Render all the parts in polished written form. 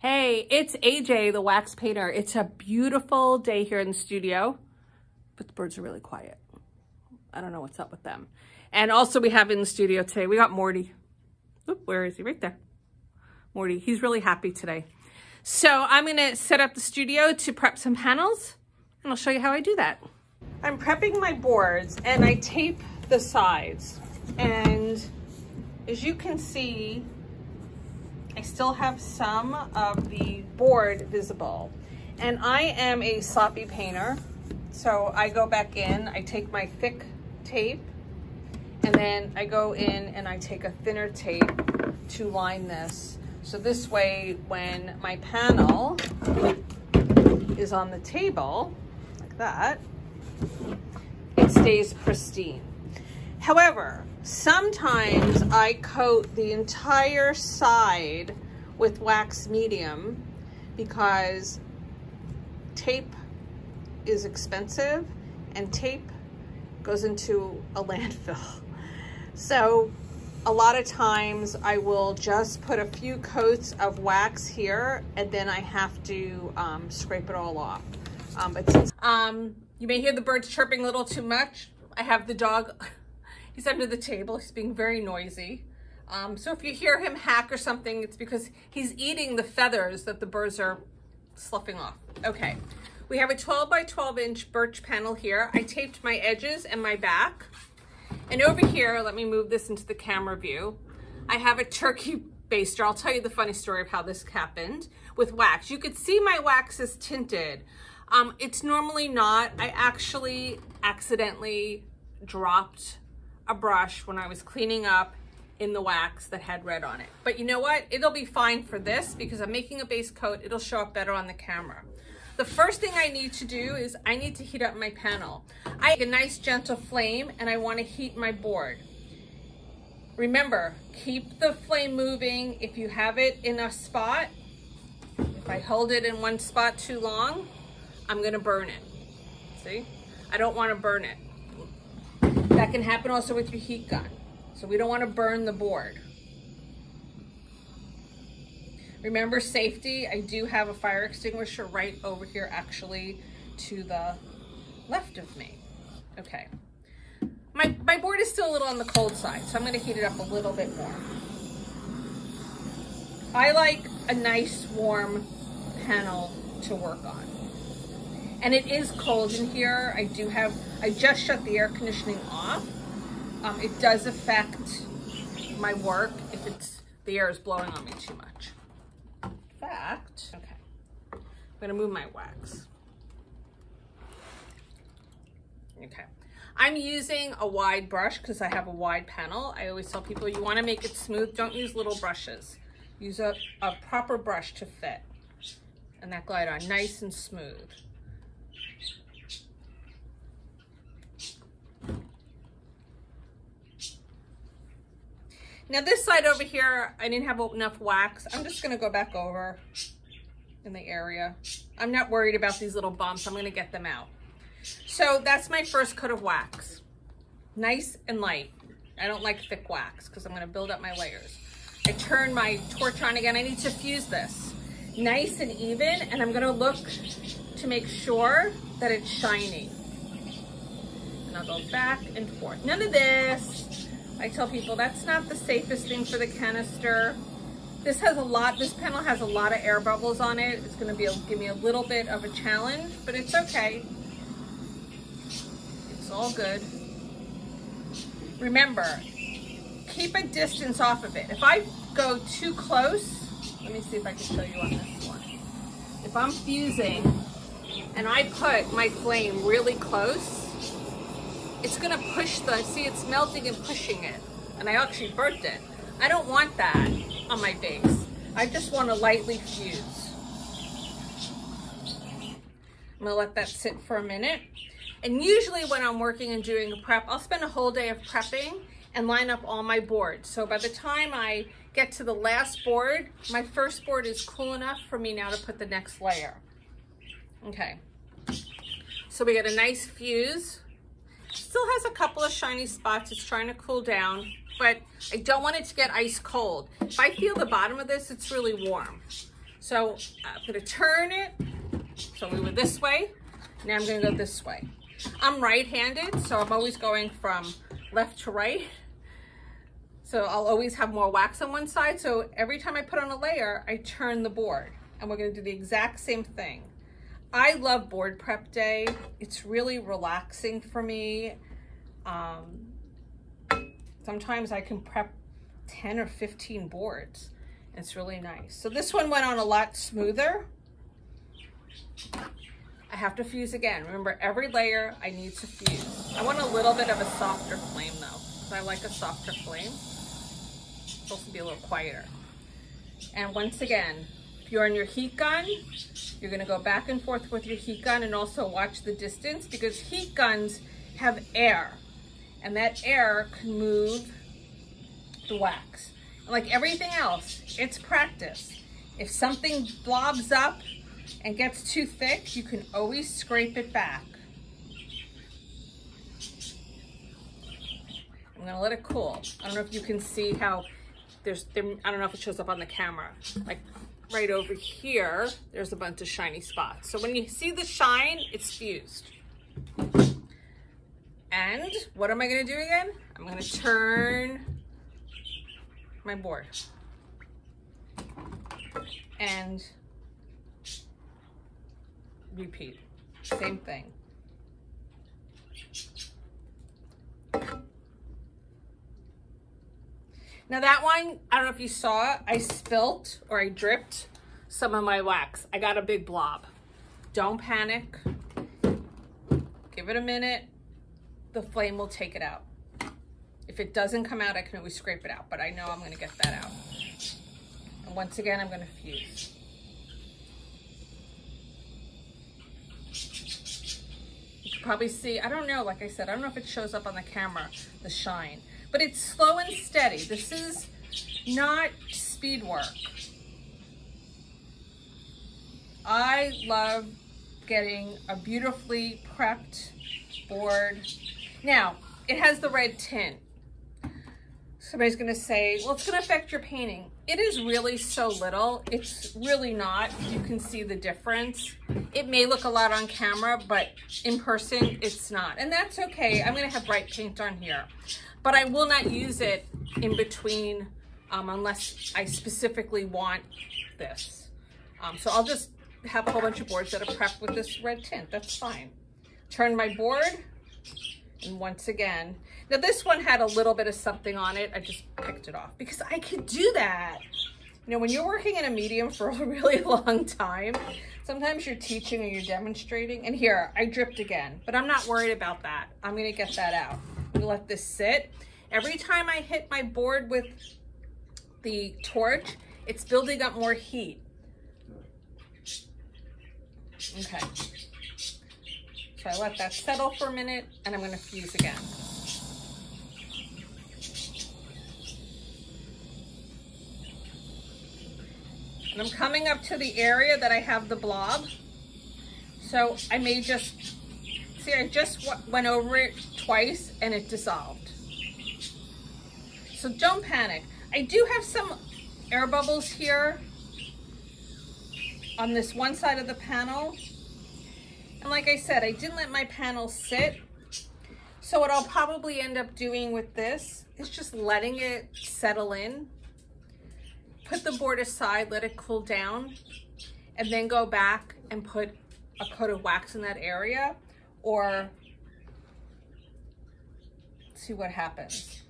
Hey, it's AJ, the wax painter. It's a beautiful day here in the studio, but the birds are really quiet. I don't know what's up with them. And also we have in the studio today, we got Morty. Oop, where is he? Right there. Morty, he's really happy today. So I'm gonna set up the studio to prep some panels, and I'll show you how I do that. I'm prepping my boards and I tape the sides. And as you can see, I still have some of the board visible. And I am a sloppy painter. So I go back in, I take my thick tape, and then I go in and I take a thinner tape to line this. So this way, when my panel is on the table, like that, it stays pristine. However, sometimes I coat the entire side with wax medium because tape is expensive and tape goes into a landfill. So a lot of times I will just put a few coats of wax here and then I have to scrape it all off. But since you may hear the birds chirping a little too much, I have the dog. He's under the table, he's being very noisy. So if you hear him hack or something, it's because he's eating the feathers that the birds are sloughing off. Okay, we have a 12 by 12 inch birch panel here. I taped my edges and my back. And over here, let me move this into the camera view. I have a turkey baster. I'll tell you the funny story of how this happened with wax. You could see my wax is tinted. It's normally not. I actually accidentally dropped a brush when I was cleaning up in the wax that had red on it. But you know what? It'll be fine for this because I'm making a base coat. It'll show up better on the camera. The first thing I need to do is I need to heat up my panel. I have a nice gentle flame and I want to heat my board. Remember, keep the flame moving. If you have it in a spot, if I hold it in one spot too long, I'm gonna burn it. See? I don't want to burn it. That can happen also with your heat gun. So we don't want to burn the board. Remember safety. I do have a fire extinguisher right over here, actually, to the left of me. Okay. My board is still a little on the cold side, so I'm going to heat it up a little bit more. I like a nice warm panel to work on. And it is cold in here. I just shut the air conditioning off. It does affect my work if the air is blowing on me too much. In fact, okay, I'm gonna move my wax. Okay, I'm using a wide brush because I have a wide panel. I always tell people you wanna make it smooth, don't use little brushes. Use a proper brush to fit. And that glide on, nice and smooth. Now this side over here, I didn't have enough wax. I'm just gonna go back over in the area. I'm not worried about these little bumps. I'm gonna get them out. So that's my first coat of wax. Nice and light. I don't like thick wax because I'm gonna build up my layers. I turn my torch on again. I need to fuse this. Nice and even, and I'm gonna look to make sure that it's shiny. And I'll go back and forth. None of this. I tell people that's not the safest thing for the canister. This panel has a lot of air bubbles on it. It's gonna give me a little bit of a challenge, but it's okay. It's all good. Remember, keep a distance off of it. If I go too close, let me see if I can show you on this one. If I'm fusing and I put my flame really close, it's gonna push see, it's melting and pushing it. And I actually burnt it. I don't want that on my base. I just wanna lightly fuse. I'm gonna let that sit for a minute. And usually when I'm working and doing a prep, I'll spend a whole day of prepping and line up all my boards. So by the time I get to the last board, my first board is cool enough for me now to put the next layer. Okay, so we got a nice fuse. Still has a couple of shiny spots. It's trying to cool down, but I don't want it to get ice cold. If I feel the bottom of this, it's really warm. So I'm gonna turn it. So we were this way. Now I'm gonna go this way. I'm right-handed, so I'm always going from left to right. So I'll always have more wax on one side. So every time I put on a layer, I turn the board, and we're gonna do the exact same thing. I love board prep day. It's really relaxing for me. Sometimes I can prep 10 or 15 boards. It's really nice. So this one went on a lot smoother. I have to fuse again. Remember, every layer I need to fuse. I want a little bit of a softer flame though, because I like a softer flame. It's supposed to be a little quieter. And once again, if you're on your heat gun, you're gonna go back and forth with your heat gun, and also watch the distance, because heat guns have air, and that air can move the wax. And like everything else, it's practice. If something blobs up and gets too thick, you can always scrape it back. I'm gonna let it cool. I don't know if you can see how I don't know if it shows up on the camera. Like right over here, there's a bunch of shiny spots. So when you see the shine, it's fused. And what am I gonna do again? I'm gonna turn my board. And repeat, same thing. Now that one, I don't know if you saw, I spilt or I dripped some of my wax. I got a big blob. Don't panic. Give it a minute. The flame will take it out. If it doesn't come out, I can always scrape it out, but I know I'm gonna get that out. And once again, I'm gonna fuse. Probably see, I don't know, like I said, I don't know if it shows up on the camera, the shine, but it's slow and steady. This is not speed work. I love getting a beautifully prepped board. Now, it has the red tint. Somebody's gonna say, well, it's gonna affect your painting. It is really so little. It's really not. You can see the difference. It may look a lot on camera, but in person, it's not. And that's okay. I'm gonna have bright paint on here, but I will not use it in between unless I specifically want this. So I'll just have a whole bunch of boards that are prepped with this red tint. That's fine. Turn my board. And once again, now this one had a little bit of something on it. I just picked it off because I could do that. You know, when you're working in a medium for a really long time, sometimes you're teaching or you're demonstrating. And here, I dripped again, but I'm not worried about that. I'm going to get that out. I'm going to let this sit. Every time I hit my board with the torch, it's building up more heat. Okay. So I let that settle for a minute, and I'm going to fuse again. And I'm coming up to the area that I have the blob. So I may just, see, I just went over it twice and it dissolved. So don't panic. I do have some air bubbles here on this one side of the panel. And like I said, I didn't let my panel sit. So what I'll probably end up doing with this is just letting it settle in. Put the board aside, let it cool down, and then go back and put a coat of wax in that area, or see what happens.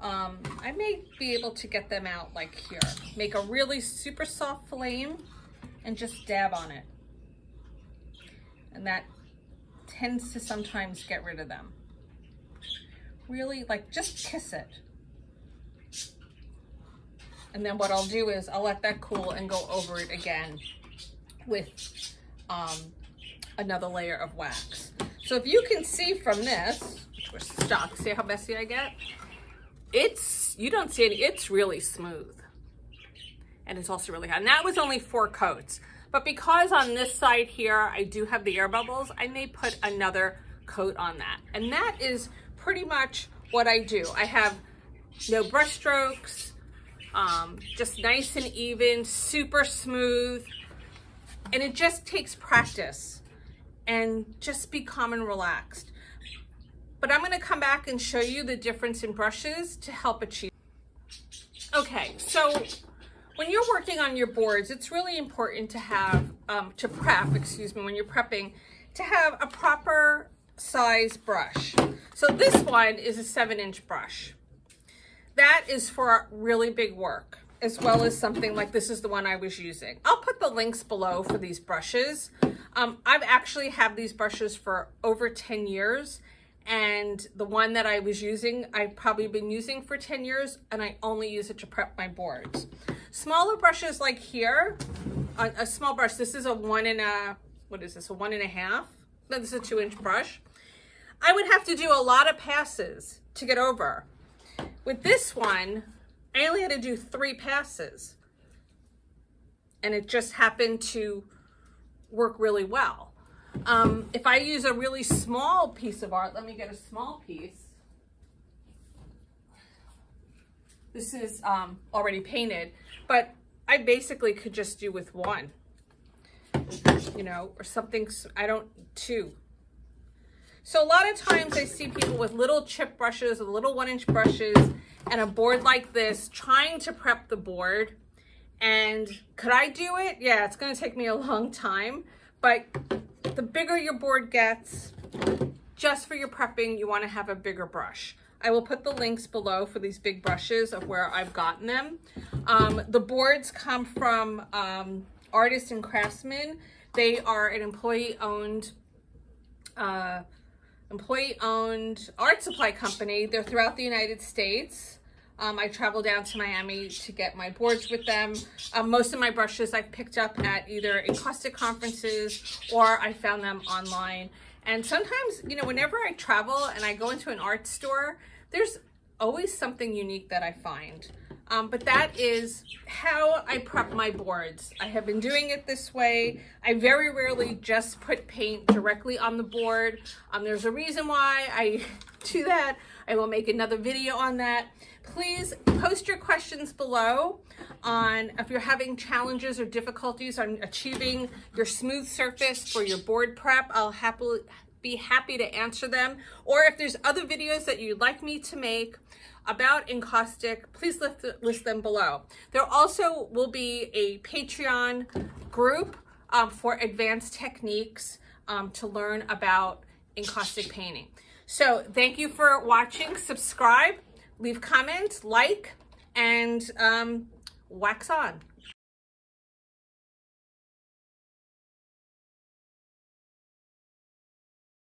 I may be able to get them out like here. Make a really super soft flame and just dab on it. And that tends to sometimes get rid of them. Really, like, just kiss it. And then what I'll do is I'll let that cool and go over it again with another layer of wax. So if you can see from this, which we're stuck, see how messy I get? It's, you don't see it, it's really smooth. And it's also really hot. And that was only 4 coats. But because on this side here, I do have the air bubbles, I may put another coat on that. And that is pretty much what I do. I have no brush strokes, Just nice and even, super smooth. And it just takes practice and just be calm and relaxed. But I'm gonna come back and show you the difference in brushes to help achieve. Okay, so when you're working on your boards, it's really important to have, when you're prepping, to have a proper size brush. So this one is a 7-inch brush. That is for really big work, as well as something like this is the one I was using. I'll put the links below for these brushes. I've actually had these brushes for over 10 years. And the one that I was using, I've probably been using for 10 years, and I only use it to prep my boards. Smaller brushes like here, a small brush, this is a 1.5? No, this is a 2-inch brush. I would have to do a lot of passes to get over. With this one, I only had to do 3 passes, and it just happened to work really well. If I use a really small piece of art, let me get a small piece. This is already painted, but I basically could just do with 1, you know, or something, 2. So a lot of times I see people with little chip brushes, or little 1-inch brushes, and a board like this, trying to prep the board. And could I do it? Yeah, it's going to take me a long time, but the bigger your board gets, just for your prepping, you want to have a bigger brush. I will put the links below for these big brushes of where I've gotten them. The boards come from Artists and Craftsmen. They are an employee-owned art supply company. They're throughout the United States. I travel down to Miami to get my boards with them. Most of my brushes I've picked up at either Encaustic conferences, or I found them online. And sometimes, you know, whenever I travel and I go into an art store, there's always something unique that I find. But that is how I prep my boards. I have been doing it this way. I very rarely just put paint directly on the board. There's a reason why I do that. I will make another video on that. Please post your questions below on if you're having challenges or difficulties on achieving your smooth surface for your board prep. I'll be happy to answer them. Or if there's other videos that you'd like me to make about Encaustic, please list them below. There also will be a Patreon group for advanced techniques to learn about Encaustic painting. So thank you for watching. Subscribe, leave comments, like, and wax on.